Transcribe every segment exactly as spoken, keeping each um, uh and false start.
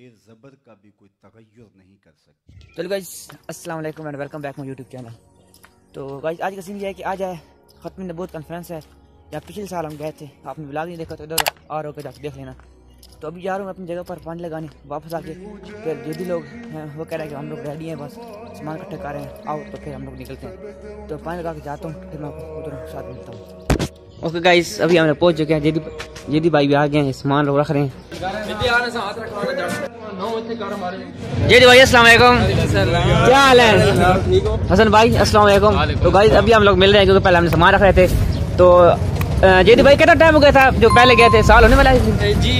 ज़ेर ज़बर का भी कोई तग़य्युर नहीं कर सकता। चलो गाइस अस्सलाम वालेकुम and welcome back my YouTube channel. तो गाइस आज का सीन ये है कि आज है खत्मे नबूवत कॉन्फ्रेंस है, या पिछले साल हम गए थे, आपने ब्लॉग नहीं देखा तो इधर और होकर जाकर देख लेना। तो अभी जा रहा हूँ अपनी जगह पर पानी लगाने, वापस आके फिर जो भी लोग हैं वो कह रहे हैं कि हम लोग रेडी हैं, बस सामान इकट्ठा कर रहे हैं, आओ तो फिर हम लोग निकलते हैं। तो पानी लगा के जाता हूँ, फिर मैं उधर साथ मिलता हूँ। ओके गाइस अभी हम लोग पहुँच चुके हैं, जदी जदी भाई भी आ गए हैं, सामान लोग रख रहे हैं। जदी भाई अस्सलाम वालेकुम, क्या हाल है? हसन भाई अस्सलाम वालेकुम। तो गाइस अभी हम लोग मिल रहे हैं क्योंकि पहले हमने सामान रख रहे थे। तो जदी भाई कितना टाइम हो गया था जो पहले गए थे? साल होने वाला है जी,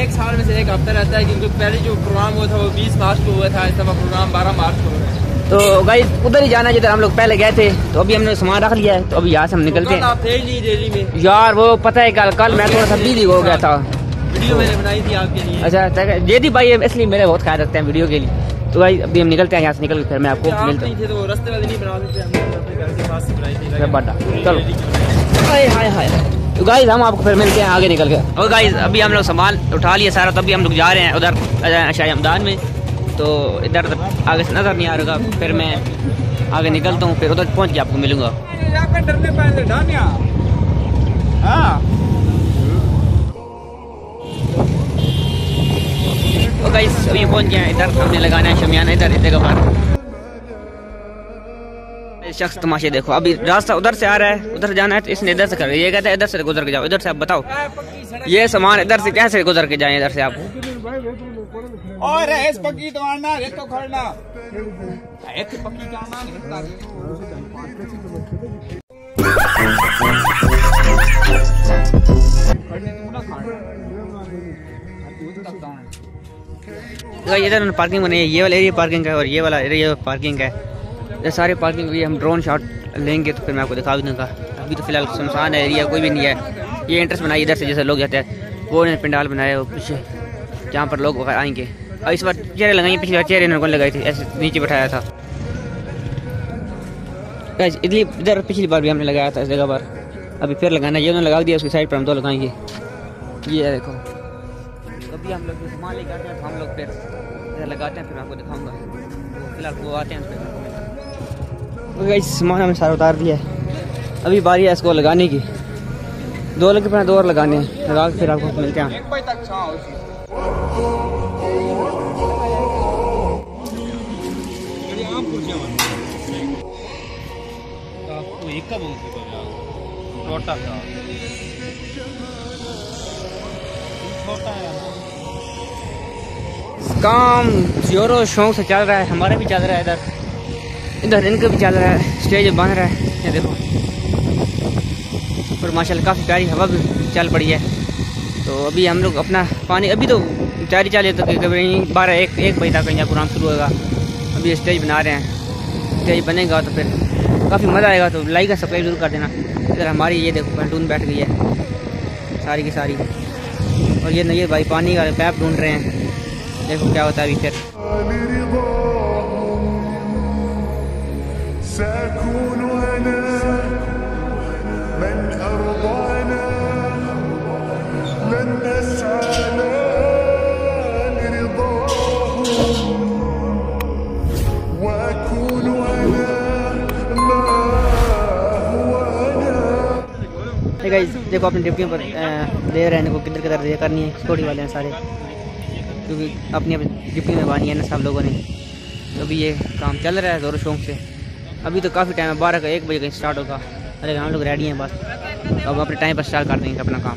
एक साल में से एक हफ्ता रहता है क्योंकि पहले जो प्रोग्राम हुआ था वो बीस मार्च को हुआ था, इस दफा प्रोग्राम बारह मार्च को हो रहा है। तो गाइस उधर ही जाना जिधर हम लोग पहले गए थे। तो अभी हमने सामान रख लिया है, तो अभी यहाँ से हम निकलते तो हैं। नहीं रैली में यार वो पता है कल कल मैं थोड़ा सा बिजी हो गया था, वीडियो मैंने बनाई थी आपके लिए। अच्छा जदी भाई इसलिए मेरे बहुत ख्याल रखते हैं वीडियो के लिए। तो भाई अभी हम निकलते हैं यहाँ से, निकल के फिर मैं आपको मिलता हूँ। तो रास्ते वाली नहीं बना देते, हमने घर के पास से बनाई थी। क्या बात है, चलो हाय हाय हाय। तो गाइस हम आपको फिर मिलते हैं आगे निकल के। और गाइस अभी हम लोग सामान उठा लिए सारा, तभी हम लोग जा रहे हैं उधर शाही हमदान में। तो इधर आगे से नज़र नहीं आ रहा, फिर मैं आगे निकलता हूँ, फिर उधर पहुँच के आपको मिलूँगा। तो गाइस अभी पहुँच गया, इधर हमने लगाना है शमियाना, इधर इस जगह पर। शख्स तमाशे देखो, अभी रास्ता उधर से आ रहा है, उधर जाना है तो इसने इधर से कर, ये कहता है इधर से गुजर के जाओ, इधर से आप बताओ ये सामान इधर से कैसे गुजर के जाए इधर से आप। और इस पक्की तोड़ना ये तो खड़ना एक पक्की जाना। इधर पार्किंग बनी है, ये वाला एरिया पार्किंग है और ये वाला एरिया पार्किंग है। ये सारे पार्किंग भी हम ड्रोन शॉट लेंगे तो फिर मैं आपको दिखा भी दूंगा। अभी तो फिलहाल सुनसान है एरिया, कोई भी नहीं है। ये एंट्रेंस बनाई इधर से, जैसे लोग जाते हैं वो ने पंडाल बनाया वो पीछे, जहाँ पर लोग वगैरह आएंगे। और इस बार चेहरे लगाई, पिछली बार चेहरे इन्होंने लगाई थी, ऐसे नीचे बैठाया था। इसलिए इधर पिछली बार भी हमने लगाया था इस जगह पर, अभी फिर लगाना। ये उन्होंने लगा दिया, उसकी साइड पर हम दो लगाएंगे। ये देखो अभी हम लोग सामान लेके आते हैं, हम लोग फिर इधर लगाते हैं, फिर मैं आपको दिखाऊँगा। फिलहाल वो आते हैं। गाइस सामान हमने सारा उतार दिया है, अभी बारी है इसको लगाने की। दो लगे पहले दो और लगाने हैं, लगा के फिर आपको मिलते हैं। काम जोरों शौक से चल रहा है, हमारा भी चल रहा है, इधर इधर इनका भी चल रहा है, स्टेज बन रहा है। ये देखो पर माशाल्लाह काफ़ी प्यारी हवा भी चल पड़ी है। तो अभी हम लोग अपना पानी अभी तो तैयारी चाली तो कहीं बारह एक एक बजे तक यहाँ प्रोग्राम शुरू होगा। अभी स्टेज बना रहे हैं, स्टेज बनेगा तो फिर काफ़ी मज़ा आएगा। तो लाइक और सब्सक्राइब जरूर कर देना। इधर हमारी ये देखो पलटून बैठ गई है सारी की सारी, और ये नहीं भाई पानी का पैप ढूंढ रहे हैं, देखो क्या होता है अभी फिर। سأكون أنا من أرضانا لن أسعى لرضاهم وأكون أنا ما هو أنا। Hey guys देखो अपनी ड्यूटियों पर दे रहे हैं, देखो किधर किधर दे करनी है, सिक्योरिटी वाले हैं सारे, क्योंकि अपनी अपनी ड्यूटी निभानी है ना सब लोगों ने। तो अभी ये काम चल रहा है ज़ोरों शौक़ से। अभी तो काफ़ी टाइम है, बारह का एक बजे कहीं स्टार्ट होगा। अरे हम लोग रेडी हैं बस, तो अब अपने टाइम पर स्टार्ट कर देंगे अपना काम।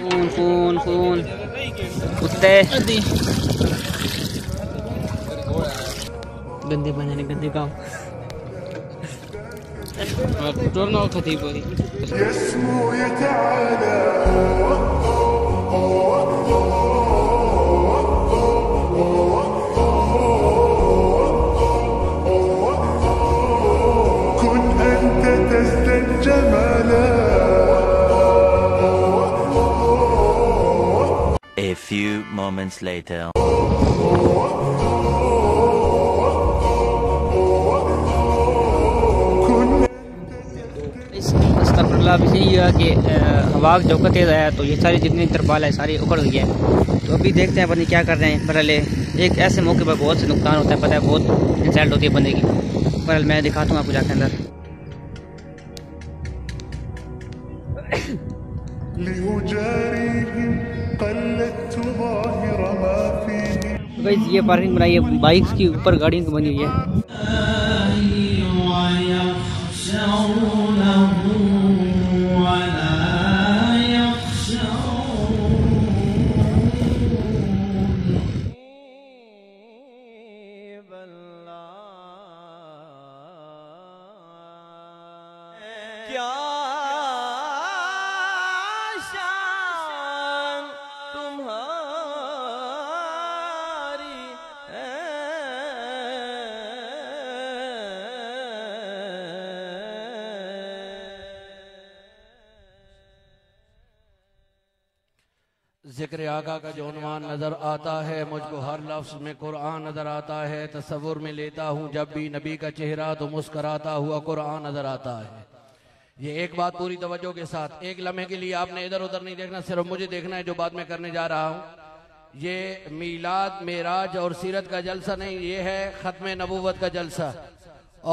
खून खून खून कुत्ते गंदे बन जाने गंदे काम A few moments later. मतलब इसलिए यह कि हवा की झोंका तेज़ आया तो ये सारी जितनी तरपाल है सारी उखड़ गई है। तो अभी देखते हैं बंदे क्या कर रहे हैं। बहरहाल एक ऐसे मौके पर बहुत से नुकसान होता है, पता है, बहुत इंसल्ट होती है बंदे की। बहरहाल मैं दिखाता हूँ आपको जाके अंदर। गाइस ये पार्किंग बनाई है, बाइक्स के ऊपर गाड़ियों की बनी हुई है। ज़िक्र आगा का जो उन्वान नज़र आता है, मुझको हर लफ्ज़ में कुरान नज़र आता है। तस्वुर में लेता हूँ जब भी नबी का चेहरा, तो मुस्कराता हुआ कुरान नज़र आता है। ये एक बात पूरी तवज्जो के साथ, एक लम्हे के लिए आपने इधर उधर नहीं देखना, सिर्फ मुझे देखना है जो बात मैं करने जा रहा हूँ। ये मीलाद, मेराज और सीरत का जलसा नहीं, ये है खत्मे नबूवत का जलसा।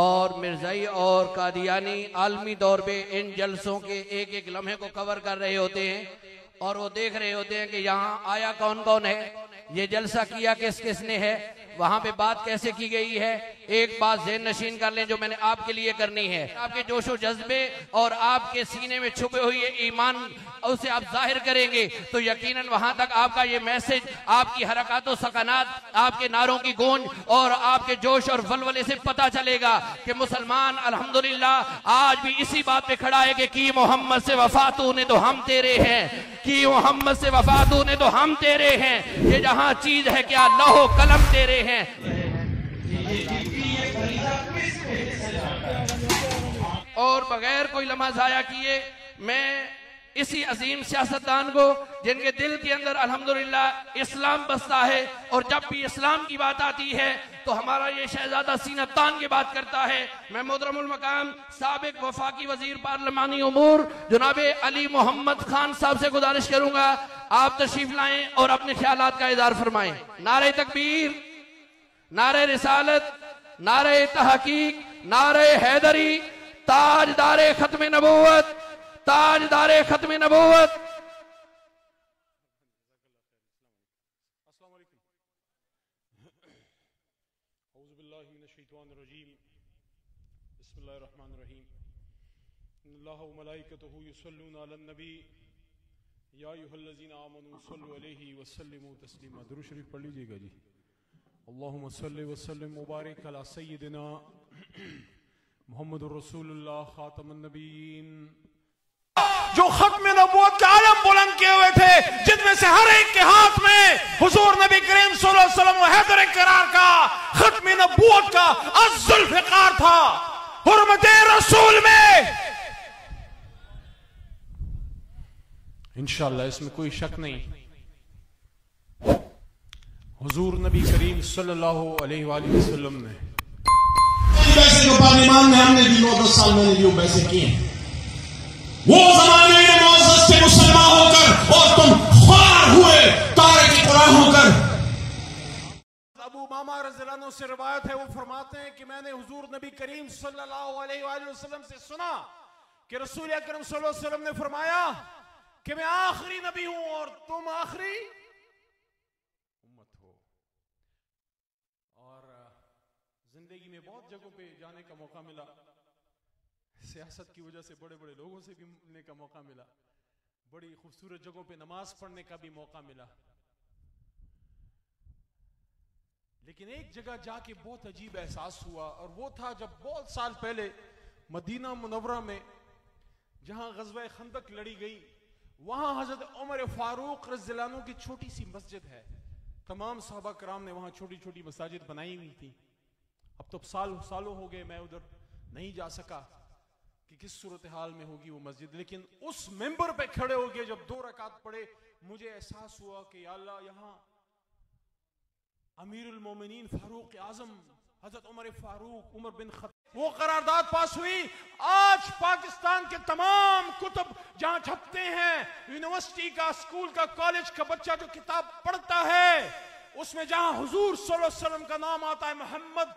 और मिर्ज़ाई और कादियानी आलमी दौर पर इन जलसों के एक एक लम्हे को कवर कर रहे होते हैं और वो देख रहे होते हैं कि यहाँ आया कौन कौन है, ये जलसा किया किस किसने है, वहाँ पे बात कैसे की गई है। एक बात ज़हन नशीन कर लें जो मैंने आपके लिए करनी है। आपके जोशो जज्बे और आपके सीने में छुपे हुए ईमान, उसे आप जाहिर करेंगे तो यकीनन वहाँ तक आपका ये मैसेज, आपकी हरकतों सकनात, आपके नारों की गूंज और आपके जोश और वलवले से पता चलेगा कि मुसलमान अल्हम्दुलिल्लाह आज भी इसी बात पे खड़ा है कि की मोहम्मद से वफा तूने तो हम तेरे हैं, की मोहम्मद से वफा तूने तो हम तेरे हैं। ये जहाँ चीज है क्या लहो कलम तेरे हैं। और बगैर कोई लम्हा ज़ाया किए मैं इसी अजीम सियासतदान को, जिनके दिल के अंदर अल्हम्दुलिल्लाह इस्लाम बसता है और जब भी इस्लाम की बात आती है तो हमारा ये शहजादा सीना तान के बात करता है, मैं मोहतरमुल मकाम साबिक वफाकी वजीर पार्लिमानी उमूर जनाब अली मोहम्मद खान साहब से गुजारिश करूंगा आप तशरीफ लाएं और अपने ख्यालात का इज़हार फरमाएं। नारे तकबीर, नारे रिसालत, नारे तहकीक, नारे हैदरी, ताजदारे खत्मे नबूवत, ताजदारे खत्मे नबूवत। पढ़ लीजिएगा जी। अल्लाहुम्मा सल्लि व सल्लिम मुबारक अला सय्यिदिना मुहम्मदुर रसूलुल्लाह खातमुन नबीयीन। जो खत्म नबूवत का आलम बुलंद किए हुए थे, जिनमें से हर एक के हाथ में हुजूर नबी करीम सल्लल्लाहु अलैहि वसल्लम हैदर करार का खत्म नबूवत का अज़ुल्फ़िकार था। हुर्मते रसूल में इंशाअल्लाह इसमें कोई शक नहीं, हुजूर नबी करीम सल्लल्लाहु अलैहि वसल्लम ने जो पार्लियामेंट में हमने भी नौ दस साल मैंने भी वैसे किए, वो जमाने में मौजूद से मुसलमान होकर और तुम ख्वार हुए तारे की तरह होकर। अबू मामा रज़ियल्लाहु से रिवायत है, वो फरमाते हैं कि मैंने हुजूर नबी करीम सल्लल्लाहु अलैहि वसल्लम से सुना कि रसूल अकरम सल्लल्लाहु अलैहि वसल्लम ने फरमाया कि मैं आखिरी नबी हूं और तुम आखिरी जिंदगी में बहुत जगहों पे जाने का मौका मिला, सियासत की वजह से बड़े बड़े लोगों से भी मिलने का मौका मिला, बड़ी खूबसूरत जगहों पे नमाज पढ़ने का भी मौका मिला, लेकिन एक जगह जाके बहुत अजीब एहसास हुआ और वो था जब बहुत साल पहले मदीना मुनव्वरा में जहां ग़ज़वा-ए-ख़ंदक लड़ी गई, वहां हजरत उमर फारूक रज़ियल्लाहु की छोटी सी मस्जिद है। तमाम सहाबा कराम ने वहां छोटी छोटी मस्जिद बनाई हुई थी। अब तो साल सालों हो गए मैं उधर नहीं जा सका कि किस सूरत हाल में होगी वो मस्जिद, लेकिन उस मेंबर पे खड़े हो गए जब दो रकात पढ़े, मुझे एहसास हुआ कि या अल्लाह यहाँ अमीरुल मोमिनीन फारूक आजम हजरत उमर फारूक उमर बिन ख़त्तूब वो करारदाद पास हुई। आज पाकिस्तान के तमाम कुतुब जहां छपते हैं, यूनिवर्सिटी का, स्कूल का, कॉलेज का बच्चा जो किताब पढ़ता है उसमें जहां हुजूर सल्लल्लाहु अलैहि वसल्लम का नाम आता है, मोहम्मद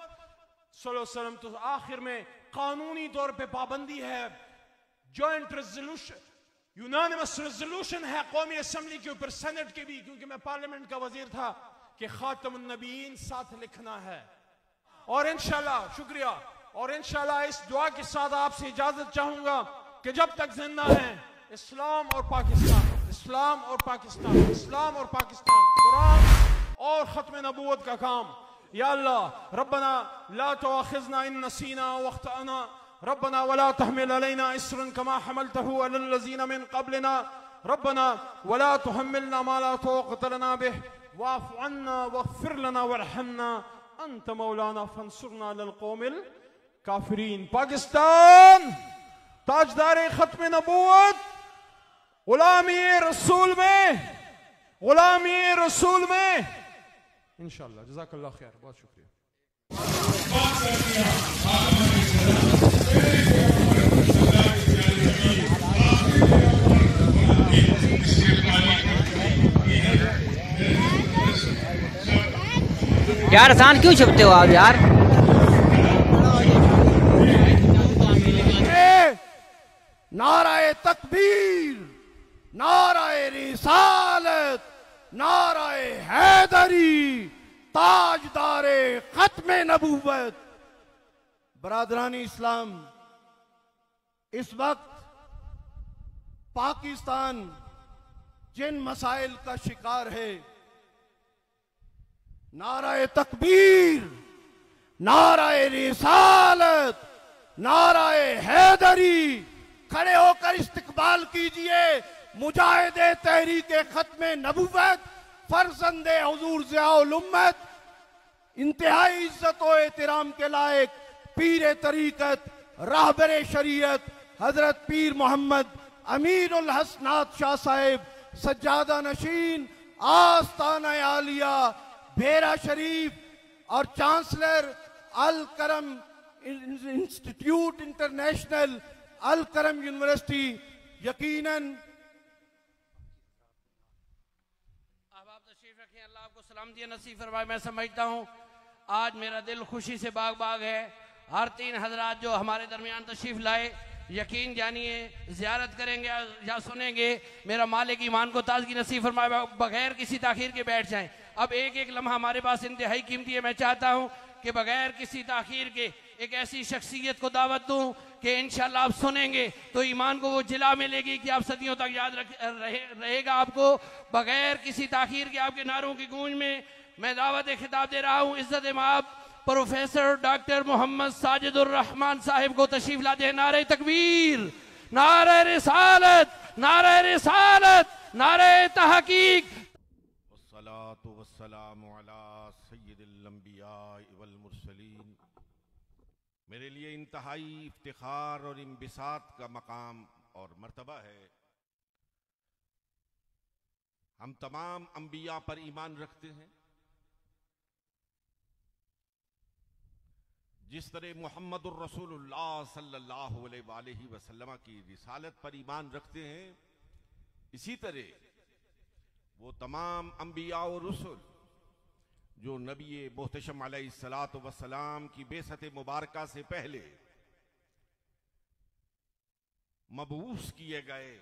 सल्लल्लाहु अलैहि वसल्लम, तो आखिर में कानूनी तौर पे पाबंदी है, जॉइंट रेजोल्यूशन, यूनानिमस रेजोल्यूशन है कौमी असम्बली के ऊपर, सेनेट के भी, क्योंकि मैं पार्लियामेंट का वजीर था, कि खातमुन नबीयीन साथ लिखना है। और इंशाल्लाह, शुक्रिया, और इंशाल्लाह इस दुआ के साथ आपसे इजाजत चाहूंगा कि जब तक जिंदा है इस्लाम और पाकिस्तान, इस्लाम और पाकिस्तान, इस्लाम और पाकिस्तान, कुरान और खत्मे नबूवत का काम। या अल्लाह, रब्बना ला तुआखिज़ना इन नसीना वख्ताना, रब्बना वला तहमिल अलैना इसरन कमा हमलतहु अलल लज़ीना मिन क़ब्लना, रब्बना वला तुहम्मिलना मा ला ताक़त लना बिह, वाफ़ अन्ना वग़्फ़िर लना वरहमना अंत मौलाना फ़ंसुरना अलल क़ौमिल काफिरीन। पाकिस्तान ताजदारे खत्मे नबूवत, गुलामी रसूल में, गुलामी रसूल में इंशाल्लाह। जज़ाकल्लाह खैर, बहुत शुक्रिया। यार आसान क्यों छुपते हो आप यार? नाराए तकबीर, नाराए रिसालत, नाराए हैदरी, ताजदारे खत्मे नबूवत। बरादरानी इस्लाम, इस वक्त पाकिस्तान जिन मसाइल का शिकार है, नाराए तकबीर, नाराए रिसालत, नाराए हैदरी, खड़े होकर इस्तकबाल कीजिए मुजाहिदे तहरीके खत्मे नबूवत, फरजंदे हुजूर ज़ियाउल उम्मत, इंतहाई इज्जत और एहतराम के लायक पीर तरीकत, राहबरे शरीयत, हजरत पीर मोहम्मद अमीरुल हसनात शाह साहिब, सज्जादा नशीन, आस्ताना आलिया भेरा शरीफ और चांसलर अल करम इंस्टीट्यूट इंटरनेशनल, अल करम यूनिवर्सिटी। यकीनन अब आप तशरीफ रखें, अल्लाह आपको सलामती नसीब फरमाए। मैं समझता हूँ आज मेरा दिल खुशी से बाग बाग है। हर तीन हजरात जो हमारे दरमियान तशरीफ लाए, यकीन जानिए ज़ियारत करेंगे या सुनेंगे, मेरा मालिक ईमान को ताजगी नसीब फरमाए, बगैर किसी ताखीर के बैठ जाएं। अब एक एक लम्हा हमारे पास इंतहाई कीमती है। मैं चाहता हूँ कि बगैर किसी ताखीर के एक ऐसी शख्सियत को दावत दूं कि इंशाल्लाह आप सुनेंगे तो ईमान को वो जिला मिलेगी कि आप सदियों तक याद रहे, रहेगा आपको। बगैर किसी ताखीर के आपके नारों की गूंज में मैं दावत खिताब दे रहा हूँ इज्जत माब प्रोफेसर डॉक्टर मोहम्मद साजिदुररहमान साहिब को। तशरीफ लाते हैं। नारे तकबीर, नारे रिसालत, नारे रिसालत, नारे तहकीक। वस्सलातु वस्सलामु अला सय्यिदिल अंबिया वल मुरसलीन। मेरे लिए इंतहाई इफ्तिखार और इम्बिसात का मकाम और मर्तबा है। हम तमाम अंबिया पर ईमान रखते हैं। जिस तरह मोहम्मद रसूलुल्लाह सल्लल्लाहु अलैहि वसल्लम की रिसालत पर ईमान रखते हैं, इसी तरह वो तमाम अंबिया और रसूल जो नबी मोहतशम अलैहिस्सलातु वस्सलाम की बेसत मुबारका से पहले मबऊस किए गए,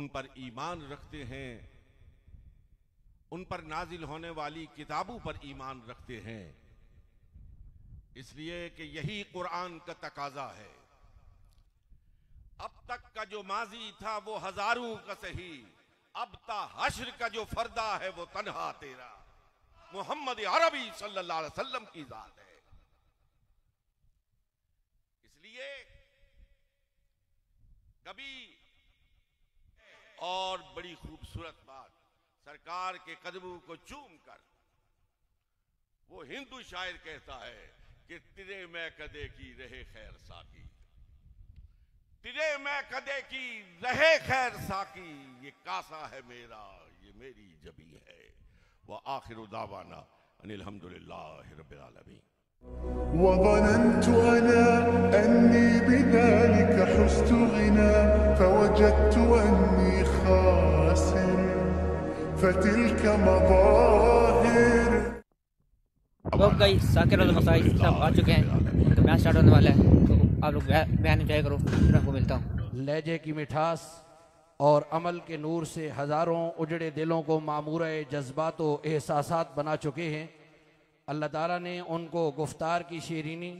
उन पर ईमान रखते हैं, उन पर नाजिल होने वाली किताबों पर ईमान रखते हैं। इसलिए कि यही कुरान का तकाजा है। अब तक का जो माजी था वो हजारों का सही, अब ता हश्र का जो फरदा है वो तन्हा तेरा मोहम्मद अरबी सल्लल्लाहु अलैहि वसल्लम की जात है। इसलिए कभी और बड़ी खूबसूरत बात, सरकार के कदमों को चूम कर वो हिंदू शायर कहता है कि तिरे मैं कदे की रहे खैर साकी, तिरे मैं कदे की रहे खैर साकी, ये कासा है मेरा, ये मेरी जबी है। व आखिर दावाना अनिल हम्दुलिल्लाह रब्बिल आलमीन। साकिर और मसाई सब आ चुके हैं तो मैच स्टार्ट होने वाला है, तो आप लोग मैच एंजॉय करो, फिर आपको मिलता हूँ। लहजे की मिठास और अमल के नूर से हज़ारों उजड़े दिलों को मामूरे जज्बात व एहसासात बना चुके हैं। अल्लाह ताला ने उनको गुफ्तार की शेरीनी,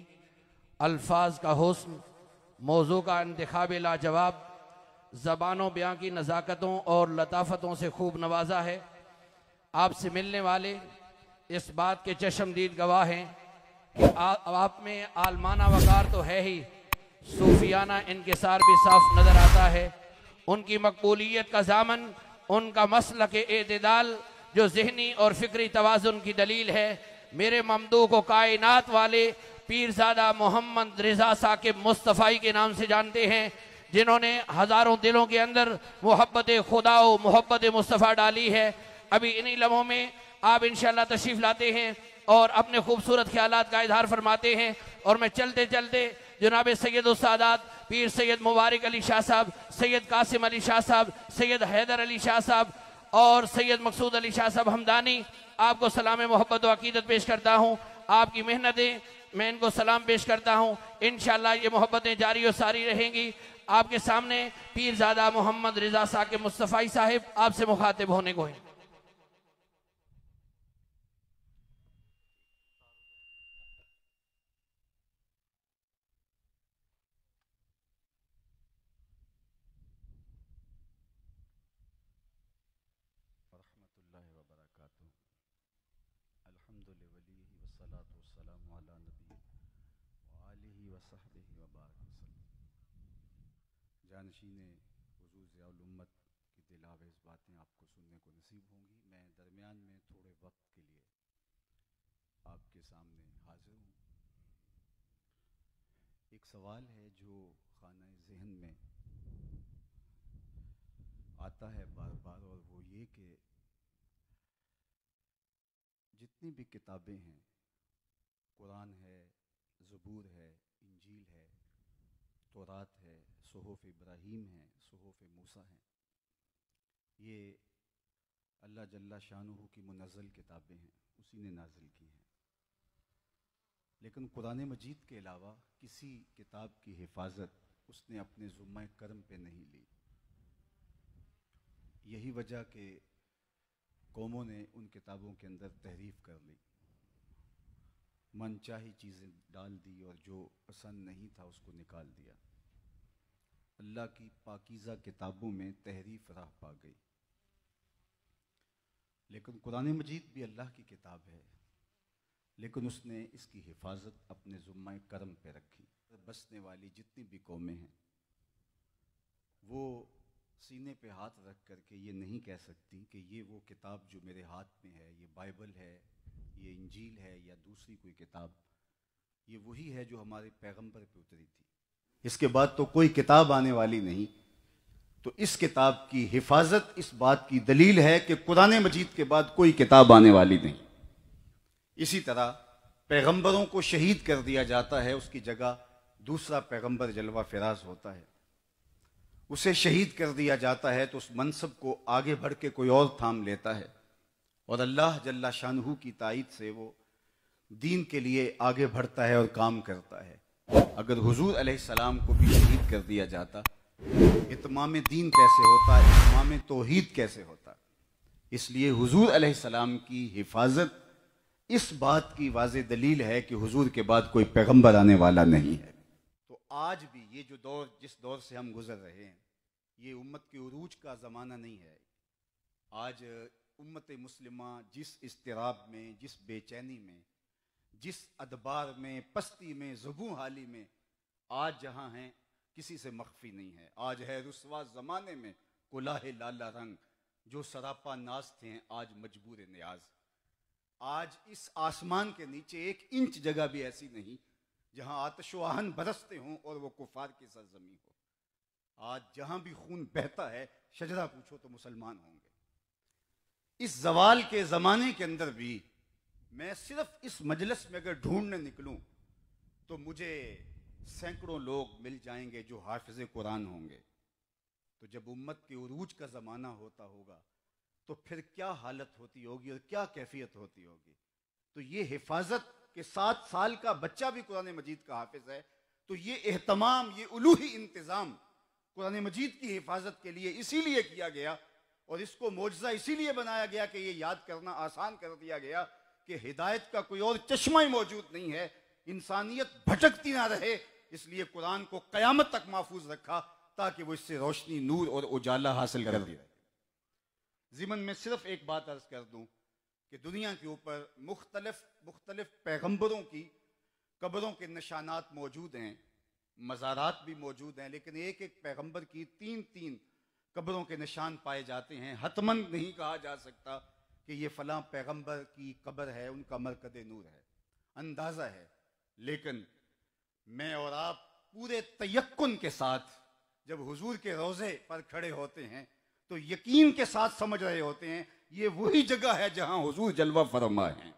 अल्फाज का हुस्न, मौजू का इंतखाब लाजवाब, ज़बानों बयां की नज़ाकतों और लताफ़तों से खूब नवाजा है। आपसे मिलने वाले इस बात के चश्मदीद गवाह हैं कि आप में आलमाना वकार तो है ही, सूफियाना इनकिसार भी साफ नज़र आता है। उनकी मकबूलियत का दामन, उनका मसलक एतदाल जो ज़हनी और फ़िक्री तवाज़ुन की दलील है, मेरे ममदू को कायनात वाले पीरजादा मोहम्मद रजा साकिब मुस्तफ़ाई के नाम से जानते हैं, जिन्होंने हज़ारों दिलों के अंदर मोहब्बत खुदा व मोहब्बत मुस्तफ़ा डाली है। अभी इन्हीं लम्हों में आप इंशाअल्लाह तशरीफ़ लाते हैं और अपने खूबसूरत ख्यालात का इज़हार फरमाते हैं। और मैं चलते चलते जनाब सैयद उस्तादात पीर सैयद मुबारक अली शाह साहब, सैयद कासिम अली शाह साहब, सैयद हैदर अली शाह साहब और सैयद मकसूद अली शाह साहब हमदानी आपको सलाम मोहब्बत व अक़ीदत पेश करता हूँ। आपकी मेहनतें मैं इनको सलाम पेश करता हूँ, इंशाअल्लाह ये मोहब्बतें जारी और सारी रहेंगी। आपके सामने पीरजादा मोहम्मद रजा साकिब मुस्तफ़ाई साहिब आपसे मुखातिब होने को हैं। एक सवाल है जो खाना जहन में आता है बार बार, और वो ये कि जितनी भी किताबें हैं, कुरान है, ज़बूर है, इंजील है, तौरात है, सुहूफ़ इब्राहीम है, सुहूफ़ मूसा है, ये अल्लाह जल्ला शानुहु की मुनज़्ज़ल किताबें हैं, उसी ने नाजिल की हैं। लेकिन कुरान मजीद के अलावा किसी किताब की हिफाजत उसने अपने ज़ुम्मा कर्म पे नहीं ली। यही वजह के कौमों ने उन किताबों के अंदर तहरीफ कर ली, मनचाही चीज़ें डाल दी और जो पसंद नहीं था उसको निकाल दिया। अल्लाह की पाकीज़ा किताबों में तहरीफ राह पा गई। लेकिन कुरान मजीद भी अल्लाह की किताब है, लेकिन उसने इसकी हिफाजत अपने ज़ुम्माए कर्म पे रखी। बसने वाली जितनी भी कौमें हैं वो सीने पे हाथ रख कर के ये नहीं कह सकती कि ये वो किताब जो मेरे हाथ में है, ये बाइबल है, ये इंजील है या दूसरी कोई किताब, ये वही है जो हमारे पैगंबर पे उतरी थी, इसके बाद तो कोई किताब आने वाली नहीं। तो इस किताब की हिफाजत इस बात की दलील है कि कुरान मजीद के बाद कोई किताब आने वाली नहीं। इसी तरह पैगंबरों को शहीद कर दिया जाता है, उसकी जगह दूसरा पैगंबर जलवा फिराज होता है, उसे शहीद कर दिया जाता है तो उस मनसब को आगे बढ़ के कोई और थाम लेता है। और अल्लाह जल्ला शानहू की ताईद से वो दीन के लिए आगे बढ़ता है और काम करता है। अगर हुजूर अलैहिस्सलाम को भी शहीद कर दिया जाता, इत्माम दीन कैसे होता, इत्माम तौहीद कैसे होता। इसलिए हुजूर अलैहिस्सलाम की हिफाजत इस बात की वाज़े दलील है कि हुजूर के बाद कोई पैगंबर आने वाला नहीं है। तो आज भी ये जो दौर, जिस दौर से हम गुजर रहे हैं, ये उम्मत के उरूज का ज़माना नहीं है। आज उम्मत मुस्लिमा जिस इस्तिराब में, जिस बेचैनी में, जिस अदबार में, पस्ती में, ज़ुबू हाली में आज जहाँ हैं, किसी से मख्फी नहीं है। आज है रुस्वा ज़माने में कुलाहे लाला रंग, जो सरापा नाज थे आज मजबूर न्याज। आज इस आसमान के नीचे एक इंच जगह भी ऐसी नहीं जहां आतश व आहन बरसते हों और वो कुफार की सरजमी हो। आज जहां भी खून बहता है, शजरा पूछो तो मुसलमान होंगे। इस जवाल के ज़माने के अंदर भी मैं सिर्फ इस मजलिस में अगर ढूंढने निकलूं तो मुझे सैकड़ों लोग मिल जाएंगे जो हाफिज़ कुरान होंगे। तो जब उम्मत के उरूज का ज़माना होता होगा तो फिर क्या हालत होती होगी और क्या कैफियत होती होगी। तो ये हिफाजत के सात साल का बच्चा भी कुरान मजीद का हाफिज़ है, तो ये एहतमाम, ये उलूही इंतज़ाम कुरान मजीद की हिफाजत के लिए इसीलिए किया गया और इसको मोजज़ा इसीलिए बनाया गया कि ये याद करना आसान कर दिया गया कि हिदायत का कोई और चश्मा ही मौजूद नहीं है, इंसानियत भटकती ना रहे, इसलिए कुरान को कयामत तक महफूज रखा ताकि वो इससे रोशनी, नूर और उजाला हासिल कर दिया। ज़िमन में सिर्फ एक बात अर्ज कर दूं कि दुनिया के ऊपर मुख्तलिफ मुख्तलिफ पैगम्बरों की कब्रों के निशानात मौजूद हैं, मज़ारात भी मौजूद हैं, लेकिन एक एक पैगम्बर की तीन तीन कब्रों के निशान पाए जाते हैं। हतमन नहीं कहा जा सकता कि ये फलां पैगम्बर की कब्र है, उनका मरकद नूर है, अंदाज़ा है। लेकिन मैं और आप पूरे तयक्कुन के साथ जब हुजूर के रोज़े पर खड़े होते हैं तो यकीन के साथ समझ रहे होते हैं ये वही जगह है जहां हुजूर जलवा फरमा हैं।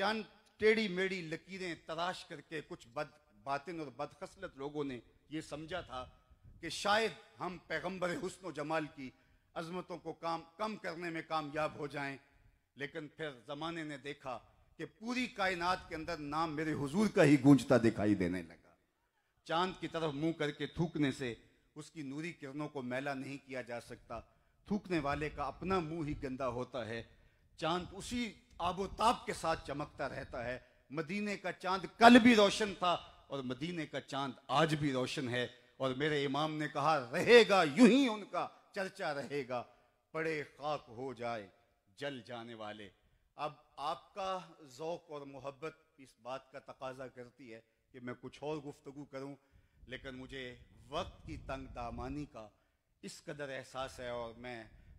चांद टेढ़ी मेढ़ी लकीरें तराश करके कुछ बद बातिन और बदखसलत लोगों ने ये समझा था कि शायद हम पैगम्बर हुस्न व जमाल की अजमतों को काम कम करने में कामयाब हो जाएं, लेकिन फिर ज़माने ने देखा कि पूरी कायनात के अंदर नाम मेरे हुजूर का ही गूंजता दिखाई देने लगा। चांद की तरफ मुंह करके थूकने से उसकी नूरी किरणों को मैला नहीं किया जा सकता, थूकने वाले का अपना मुंह ही गंदा होता है। चांद उसी आबोताब के साथ चमकता रहता है। मदीने का चांद कल भी रोशन था और मदीने का चांद आज भी रोशन है। और मेरे इमाम ने कहा, रहेगा यूं ही उनका चर्चा, रहेगा पड़े खाक हो जाए जल जाने वाले। अब आपका ज़ौक़ और मोहब्बत इस बात का तकाजा करती है कि मैं कुछ और गुफ्तगू करूं, लेकिन मुझे वक्त की तंग दामानी का इस कदर एहसास है और मैं,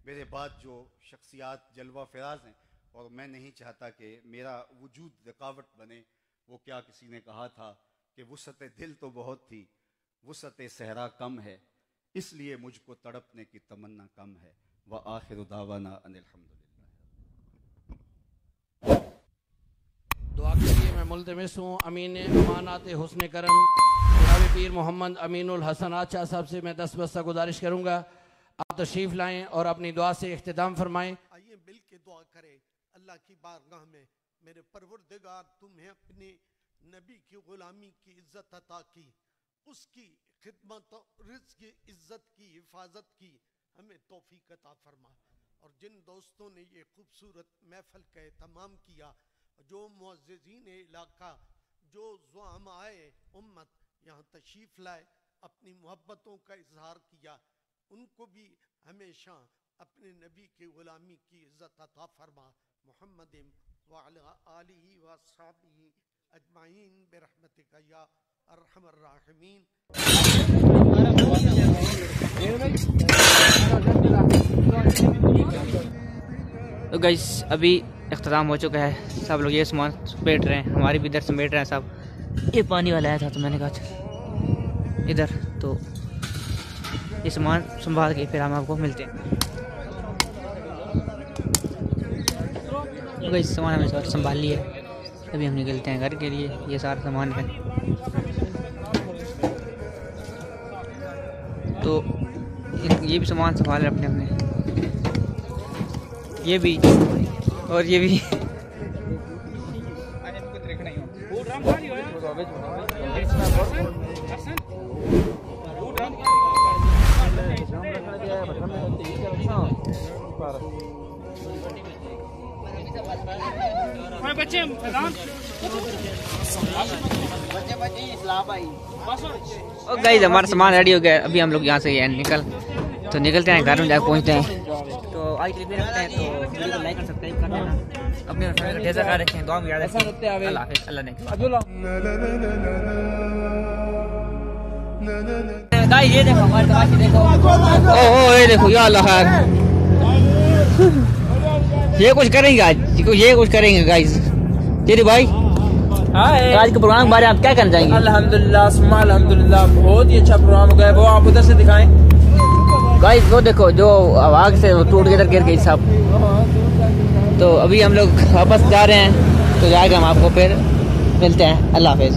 मेरे बाद जो शख्सियात जलवा फराज हैं और मैं नहीं चाहता कि मेरा वजूद रुकावट बने। वो क्या किसी ने कहा था कि वसअत दिल तो बहुत थी, वसअत सहरा कम है, इसलिए मुझको तड़पने की तमन्ना कम है। व आखिर दावाना अनिल्हम्दुलिल्लाह। दुआ के लिए मैं मुल्तमस हूँ अमीन अमानात हुस्न करम जनाब पीर मोहम्मद अमीरुल हसनात शाह साहब से मैं दस बस्ता गुजारिश करूँगा, आप तशरीफ लाएँ और अपनी दुआ से इख्तिताम फरमाएँ। आइए मिल के दुआ करें अल्लाह की बारगाह में, मेरे परवरदिगार तुम्हें अपने नबी की गुलामी की इज्जत अता की, उसकी खिदमत और रिज़्क़ की इज्जत की हिफाजत की हमें तौफीक अता फरमा। और जिन दोस्तों ने ये खूबसूरत महफल का एहतमाम किया, जो मुअज़्ज़िज़ीन इलाका, जो ज़ुअमाए उम्मत यहाँ तशरीफ़ लाए, अपनी मोहब्बतों का इजहार किया, उनको भी हमेशा अपने नबी की ग़ुलामी की इज्जत अता फरमा। मोहम्मद वाला आलिही व अस्हाबिही अजमाइन बिरहमतिका या अरहमर राहिमीन। तो गाइस अभी इख्तिताम हो चुका है, सब लोग ये सामान समेट रहे हैं, हमारी भी इधर समेट रहे हैं सब। ये पानी वाला आया था तो मैंने कहा इधर, तो ये सामान संभाल के फिर हम आपको मिलते हैं। तो गाइस सामान हमने सब संभाल लिया, अभी हम निकलते हैं घर के लिए। ये सारा सामान है तो ये भी सामान संभाल है अपने अपने, ये भी और ये भी। बच्चे और गाइस हमारा सामान रेडी हो गया, अभी हम लोग यहाँ से निकल तो निकलते हैं, घर में जाकर पहुँचते हैं। तो आज के लिए रखते हैं, तो वीडियो को लाइक और सब्सक्राइब कर देना, अपने ढेर सारा रखें, दुआ में याद रखें। अल्लाह हाफिज़, अल्लाह ने गाइस ये देखो हमारे तमाशे देखो, ओहो ये देखो या अल्लाह, ये कुछ करेंगे आज, ये कुछ करेंगे गाइस। तेरे भाई आज के प्रोग्राम के बारे में आप क्या करना चाहेंगे? अल्हम्दुलिल्लाह सुम्मा अल्हम्दुलिल्लाह, बहुत ही अच्छा प्रोग्राम हो गया। वो आप उधर से दिखाएं गाइस, वो देखो जो आवाज़ से टूट के इधर गिर गई साहब। तो अभी हम लोग वापस जा रहे हैं, तो जाएगा हम आपको फिर मिलते हैं। अल्लाह हाफिज़।